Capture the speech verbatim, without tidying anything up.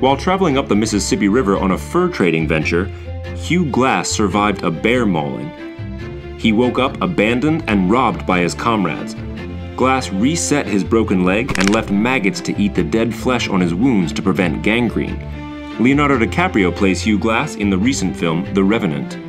While traveling up the Mississippi River on a fur trading venture, Hugh Glass survived a bear mauling. He woke up abandoned and robbed by his comrades. Glass reset his broken leg and left maggots to eat the dead flesh on his wounds to prevent gangrene. Leonardo DiCaprio plays Hugh Glass in the recent film The Revenant.